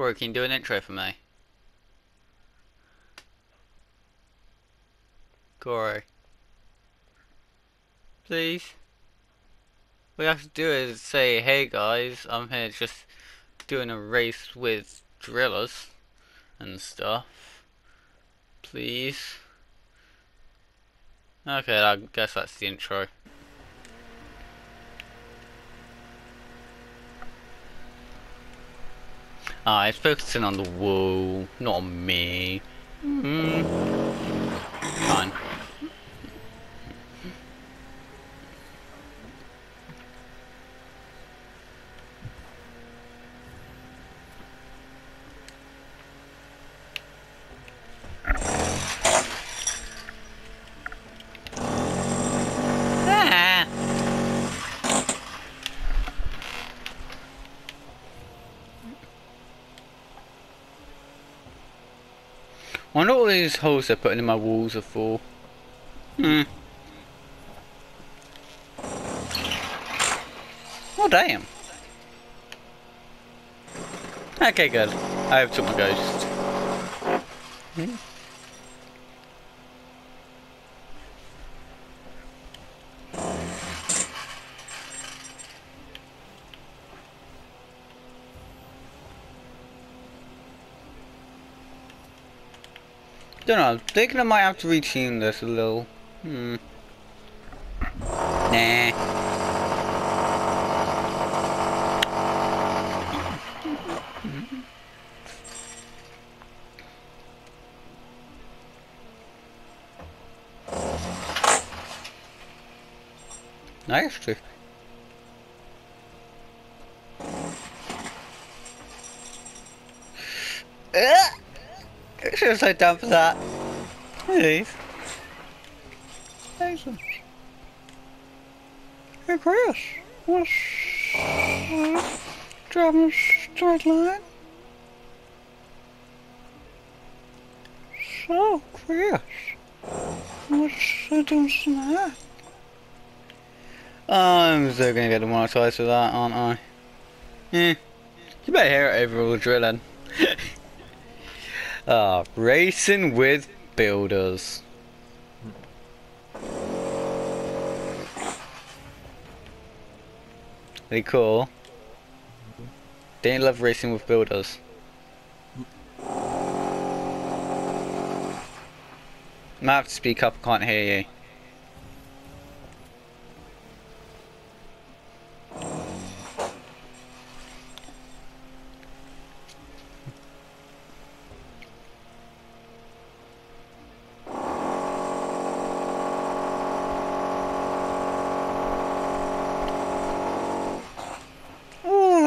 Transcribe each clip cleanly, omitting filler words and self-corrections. Corey, can you do an intro for me? Corey. Please? What you have to do is say, hey guys, I'm here just doing a race with drillers and stuff. Please? Okay, I guess that's the intro. Ah, it's focusing on the wall, not on me. Fine. I wonder what all these holes they're putting in my walls are for. Oh damn. Okay, good. I overtook my ghost. I don't know, I'm thinking I might have to retune this a little. Nah. Nice trick. I should have slowed down for that. Please. Excellent. Hey Chris, what's driving a straight line? So Chris, what's the difference in that? I'm still gonna get demonetized for that, aren't I? Yeah. You better hear it over all the drilling. Racing with builders. They cool. They love racing with builders. I have to speak up, I can't hear you.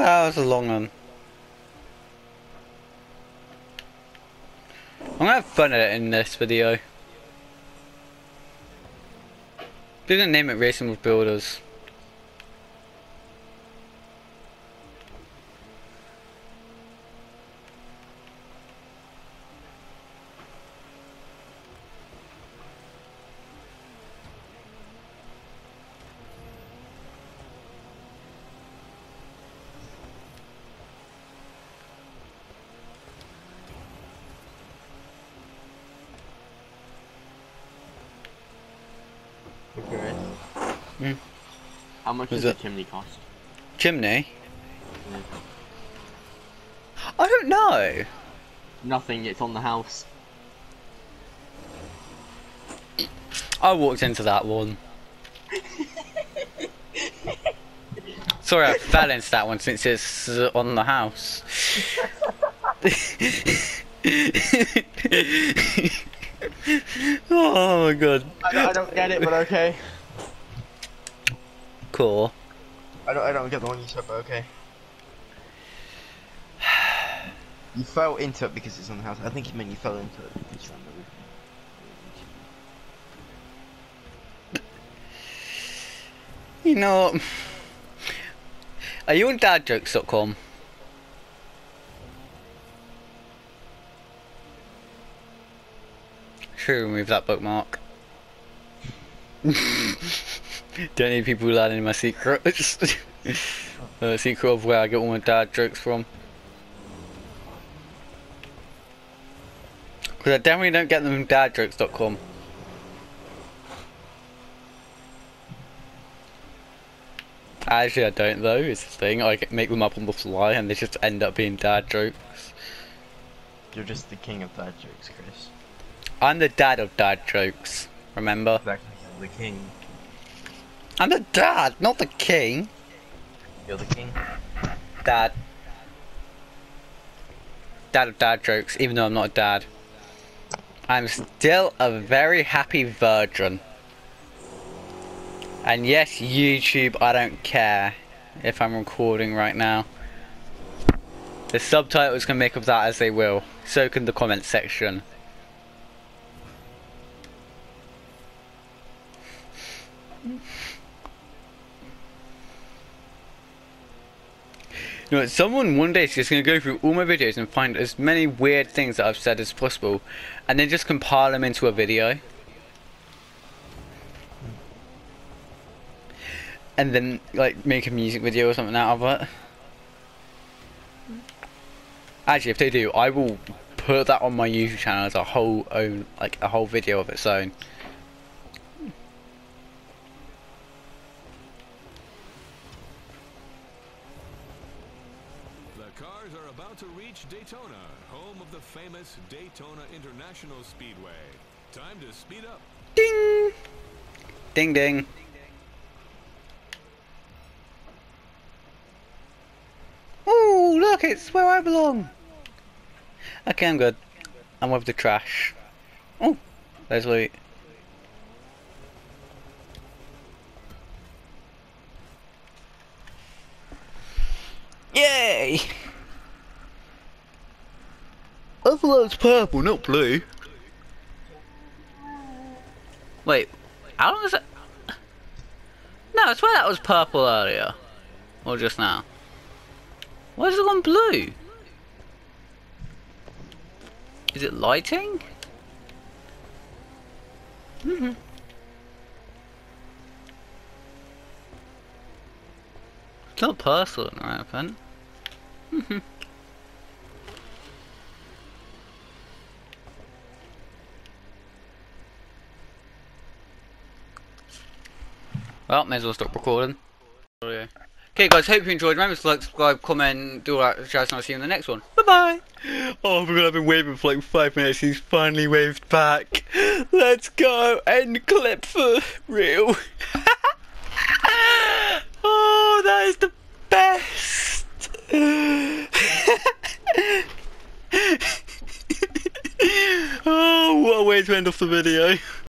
That was a long one. I'm gonna have fun in this video. Didn't name it Racing with Builders. How much does a chimney cost? Chimney? Yeah. I don't know! Nothing, it's on the house. I walked into that one. Sorry, I fell into that one since it's on the house. Oh my god. I don't get it, but okay. Cool. I don't get the one you said, but okay. You fell into it because it's on the house. I think you meant you fell into it because you're on the roof. You know, are you on dadjokes.com? Should we remove that bookmark? Don't need people learning my secrets. Secret of where I get all my dad jokes from. Because I definitely don't get them from dadjokes.com. Actually I don't though, it's the thing, I make them up on the fly and they just end up being dad jokes. You're just the king of dad jokes, Chris. I'm the dad of dad jokes, remember? Exactly, you're the king. I'm the dad, not the king! You're the king? Dad. Dad of dad jokes, even though I'm not a dad. I'm still a very happy virgin. And yes, YouTube, I don't care if I'm recording right now. The subtitles can make of that as they will. So can the comment section. You know, someone one day is just going to go through all my videos and find as many weird things that I've said as possible. And then just compile them into a video. And then, like, make a music video or something out of it. Actually, if they do, I will put that on my YouTube channel as a whole own, like, a whole video of its own. The cars are about to reach Daytona, home of the famous Daytona International Speedway. Time to speed up. Ding! Ding, ding. Ooh, look, it's where I belong. Okay, I'm good. I'm with the trash. Oh, there's loot. Yay! I thought it's purple, not blue. Wait, how long is it? No, I swear that was purple earlier. Or just now. Why is it on blue? Is it lighting? Mm-hmm. It's not personal, I reckon. Mm-hmm. Well, may as well stop recording. Oh, yeah. Okay guys, hope you enjoyed. Remember to like, subscribe, comment, do all that jazz, and I'll see you in the next one. Bye-bye! Oh my god, I've been waving for like 5 minutes. He's finally waved back. Let's go and clip for real. Oh, that is the best. Oh, what a way to end off the video.